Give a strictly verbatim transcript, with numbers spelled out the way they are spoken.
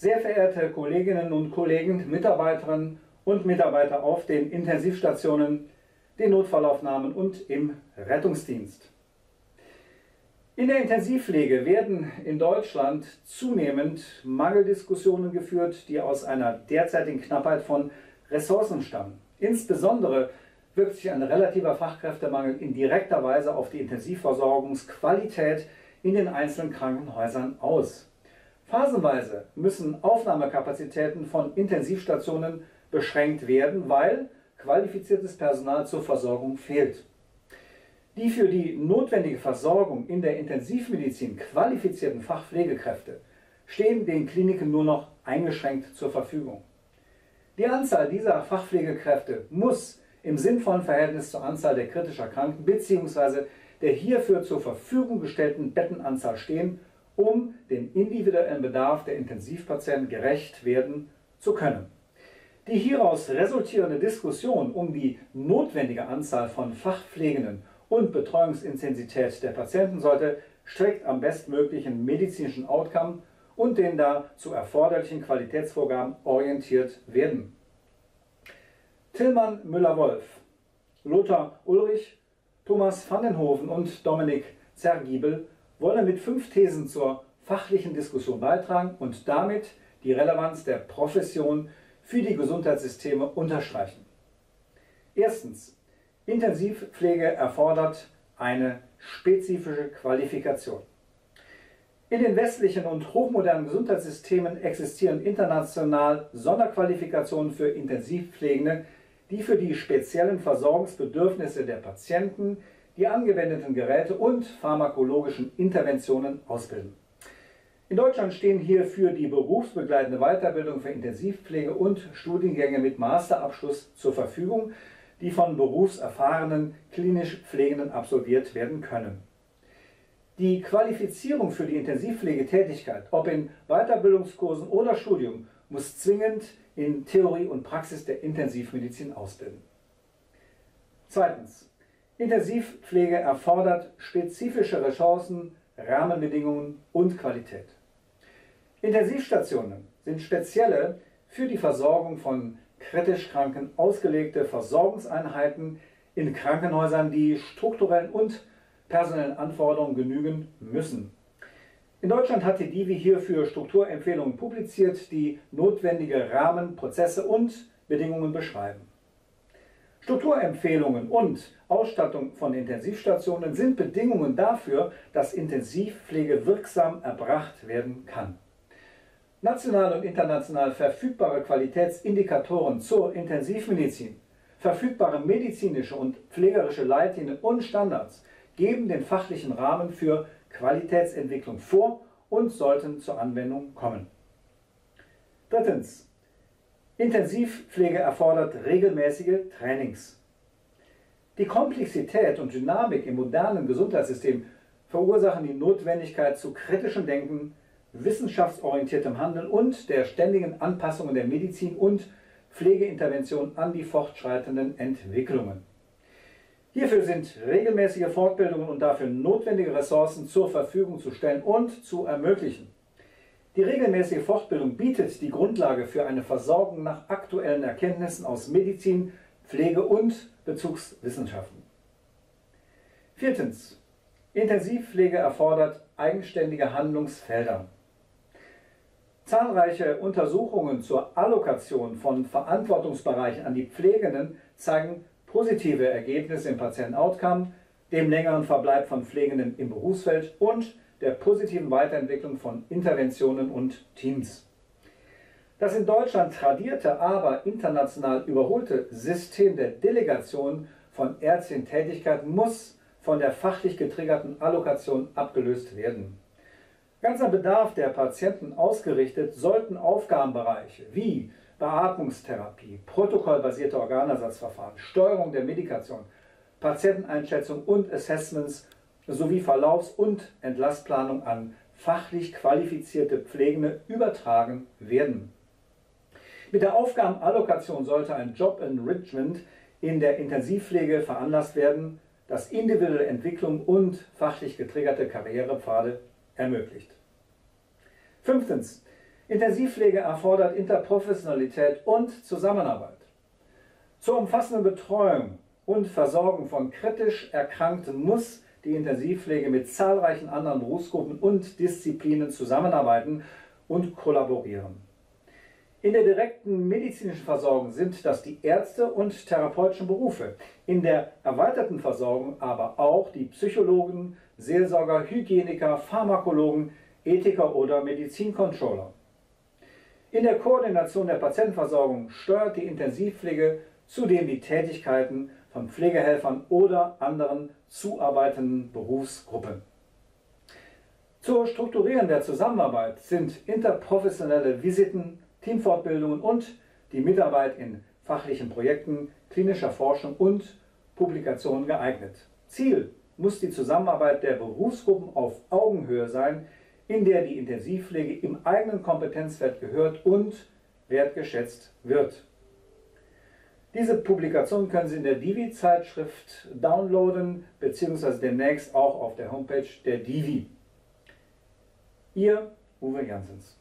Sehr verehrte Kolleginnen und Kollegen, Mitarbeiterinnen und Mitarbeiter auf den Intensivstationen, den Notfallaufnahmen und im Rettungsdienst. In der Intensivpflege werden in Deutschland zunehmend Mangeldiskussionen geführt, die aus einer derzeitigen Knappheit von Ressourcen stammen. Insbesondere wirkt sich ein relativer Fachkräftemangel in direkter Weise auf die Intensivversorgungsqualität in den einzelnen Krankenhäusern aus. Phasenweise müssen Aufnahmekapazitäten von Intensivstationen beschränkt werden, weil qualifiziertes Personal zur Versorgung fehlt. Die für die notwendige Versorgung in der Intensivmedizin qualifizierten Fachpflegekräfte stehen den Kliniken nur noch eingeschränkt zur Verfügung. Die Anzahl dieser Fachpflegekräfte muss im sinnvollen Verhältnis zur Anzahl der kritisch Erkrankten bzw. der hierfür zur Verfügung gestellten Bettenanzahl stehen, um dem individuellen Bedarf der Intensivpatienten gerecht werden zu können. Die hieraus resultierende Diskussion um die notwendige Anzahl von Fachpflegenden und Betreuungsintensität der Patienten sollte strikt am bestmöglichen medizinischen Outcome und den dazu erforderlichen Qualitätsvorgaben orientiert werden. Tillmann Müller-Wolf, Lothar Ulrich, Thomas Vandenhofen und Dominik Zergiebel wollen mit fünf Thesen zur fachlichen Diskussion beitragen und damit die Relevanz der Profession für die Gesundheitssysteme unterstreichen. Erstens. Intensivpflege erfordert eine spezifische Qualifikation. In den westlichen und hochmodernen Gesundheitssystemen existieren international Sonderqualifikationen für Intensivpflegende, die für die speziellen Versorgungsbedürfnisse der Patienten, die angewendeten Geräte und pharmakologischen Interventionen ausbilden. In Deutschland stehen hierfür die berufsbegleitende Weiterbildung für Intensivpflege und Studiengänge mit Masterabschluss zur Verfügung, die von berufserfahrenen, klinisch Pflegenden absolviert werden können. Die Qualifizierung für die Intensivpflegetätigkeit, ob in Weiterbildungskursen oder Studium, muss zwingend in Theorie und Praxis der Intensivmedizin ausbilden. Zweitens. Intensivpflege erfordert spezifische Ressourcen, Rahmenbedingungen und Qualität. Intensivstationen sind spezielle für die Versorgung von kritisch Kranken ausgelegte Versorgungseinheiten in Krankenhäusern, die strukturellen und personellen Anforderungen genügen müssen. In Deutschland hat die D I V I hierfür Strukturempfehlungen publiziert, die notwendige Rahmen, Prozesse und Bedingungen beschreiben. Strukturempfehlungen und Ausstattung von Intensivstationen sind Bedingungen dafür, dass Intensivpflege wirksam erbracht werden kann. National und international verfügbare Qualitätsindikatoren zur Intensivmedizin, verfügbare medizinische und pflegerische Leitlinien und Standards geben den fachlichen Rahmen für Qualitätsentwicklung vor und sollten zur Anwendung kommen. Drittens. Intensivpflege erfordert regelmäßige Trainings. Die Komplexität und Dynamik im modernen Gesundheitssystem verursachen die Notwendigkeit zu kritischem Denken, wissenschaftsorientiertem Handeln und der ständigen Anpassungen der Medizin und Pflegeintervention an die fortschreitenden Entwicklungen. Hierfür sind regelmäßige Fortbildungen und dafür notwendige Ressourcen zur Verfügung zu stellen und zu ermöglichen. Die regelmäßige Fortbildung bietet die Grundlage für eine Versorgung nach aktuellen Erkenntnissen aus Medizin, Pflege und Bezugswissenschaften. Viertens. Intensivpflege erfordert eigenständige Handlungsfelder. Zahlreiche Untersuchungen zur Allokation von Verantwortungsbereichen an die Pflegenden zeigen positive Ergebnisse im Patienten-Outcome, dem längeren Verbleib von Pflegenden im Berufsfeld und der positiven Weiterentwicklung von Interventionen und Teams. Das in Deutschland tradierte, aber international überholte System der Delegation von ärztlichen Tätigkeiten muss von der fachlich getriggerten Allokation abgelöst werden. Ganz am Bedarf der Patienten ausgerichtet sollten Aufgabenbereiche wie Beatmungstherapie, protokollbasierte Organersatzverfahren, Steuerung der Medikation, Patienteneinschätzung und Assessments sowie Verlaufs- und Entlastplanung an fachlich qualifizierte Pflegende übertragen werden. Mit der Aufgabenallokation sollte ein Job-Enrichment in der Intensivpflege veranlasst werden, das individuelle Entwicklung und fachlich getriggerte Karrierepfade ermöglicht. Fünftens. Intensivpflege erfordert Interprofessionalität und Zusammenarbeit. Zur umfassenden Betreuung und Versorgung von kritisch Erkrankten muss die Intensivpflege mit zahlreichen anderen Berufsgruppen und Disziplinen zusammenarbeiten und kollaborieren. In der direkten medizinischen Versorgung sind das die Ärzte und therapeutischen Berufe, in der erweiterten Versorgung aber auch die Psychologen, Seelsorger, Hygieniker, Pharmakologen, Ethiker oder Medizincontroller. In der Koordination der Patientenversorgung steuert die Intensivpflege zudem die Tätigkeiten von Pflegehelfern oder anderen zuarbeitenden Berufsgruppen. Zur Strukturieren der Zusammenarbeit sind interprofessionelle Visiten, Teamfortbildungen und die Mitarbeit in fachlichen Projekten, klinischer Forschung und Publikationen geeignet. Ziel muss die Zusammenarbeit der Berufsgruppen auf Augenhöhe sein, in der die Intensivpflege im eigenen Kompetenzwert gehört und wertgeschätzt wird. Diese Publikation können Sie in der Divi-Zeitschrift downloaden bzw. demnächst auch auf der Homepage der Divi. Ihr Uwe Janssens.